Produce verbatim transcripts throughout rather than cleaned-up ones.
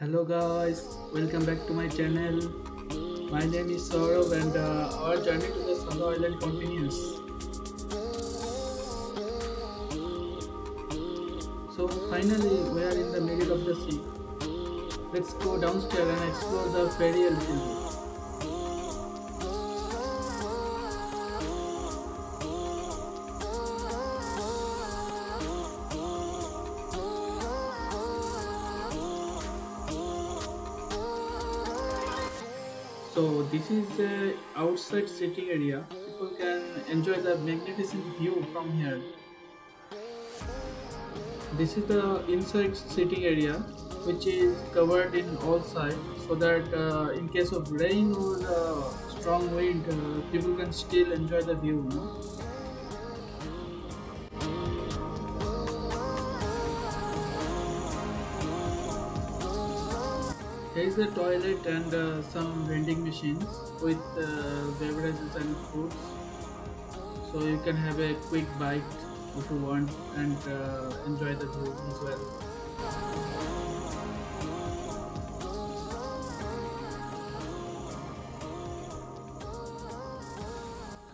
Hello guys, welcome back to my channel. My name is Saurabh and uh, our journey to the Sado Island continues. So finally we are in the middle of the sea. Let's go downstairs and explore the ferry a little bit. So this is the outside sitting area. People can enjoy the magnificent view from here. This is the inside sitting area, which is covered in all sides, so that uh, in case of rain or uh, strong wind, uh, people can still enjoy the view, no? There is a toilet and uh, some vending machines with uh, beverages and foods, so you can have a quick bite if you want and uh, enjoy the food as well.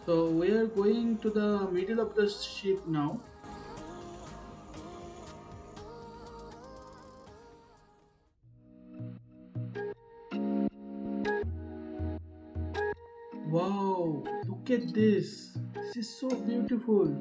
So we are going to the middle of the ship now. Wow, look at this. This is so beautiful.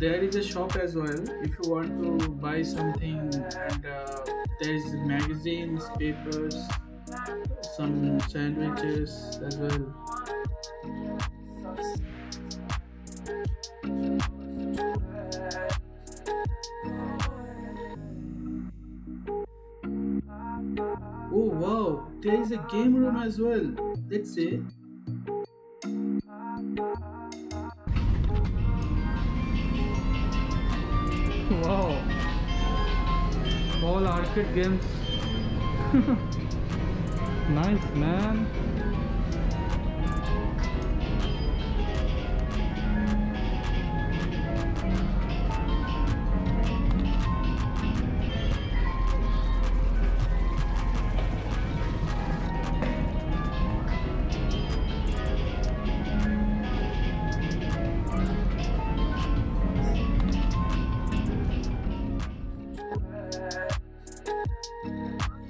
There is a shop as well if you want to buy something, and uh, there is magazines, papers, some sandwiches as well. Oh wow, there is a game room as well. Let's see. Wow, all arcade games. Nice, man.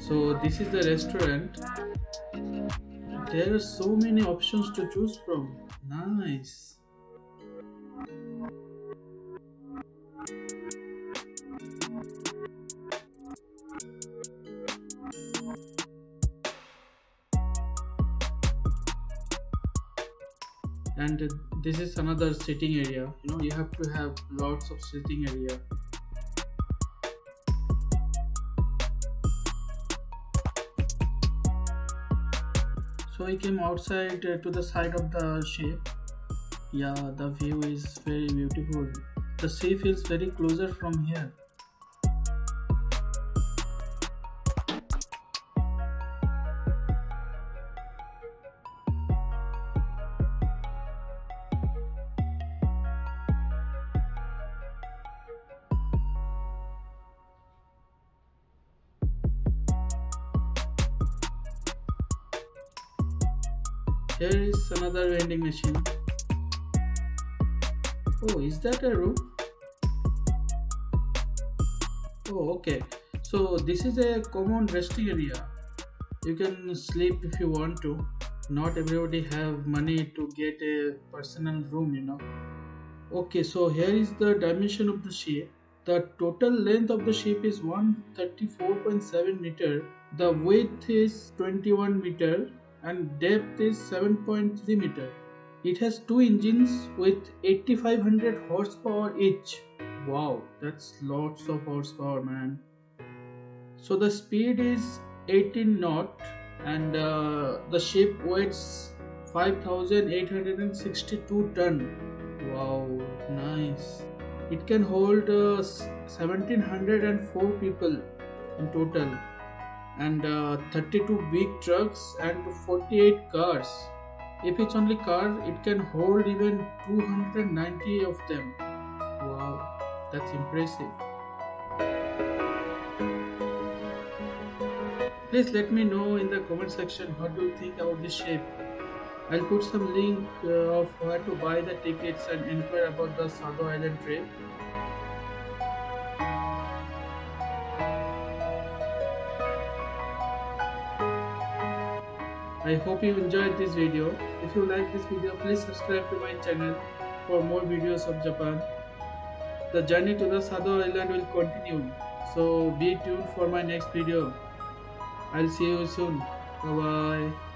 So this is the restaurant. There are so many options to choose from. Nice. And this is another sitting area. You know, you have to have lots of sitting area. So I came outside uh, to the side of the ship. Yeah, the view is very beautiful. The sea feels very closer from here. Here is another vending machine. Oh, is that a room? Oh, okay. So this is a common resting area. You can sleep if you want to. Not everybody have money to get a personal room, you know. Okay, so here is the dimension of the ship. The total length of the ship is one hundred thirty-four point seven meter. The width is twenty-one meter. And depth is seven point three meter. It has two engines with eighty-five hundred horsepower each. Wow, that's lots of horsepower, man. So the speed is eighteen knots and uh, the ship weighs five thousand eight hundred sixty-two tons. Wow, nice. It can hold uh, one thousand seven hundred four people in total, and uh, thirty-two big trucks and forty-eight cars. If it's only car, it can hold even two hundred ninety of them. Wow, that's impressive. Please let me know in the comment section what do you think about this ship. I'll put some link uh, of where to buy the tickets and inquire about the Sado Island trip. I hope you enjoyed this video. If you like this video, please subscribe to my channel for more videos of Japan. The journey to the Sado Island will continue, so be tuned for my next video. I'll see you soon. Bye bye.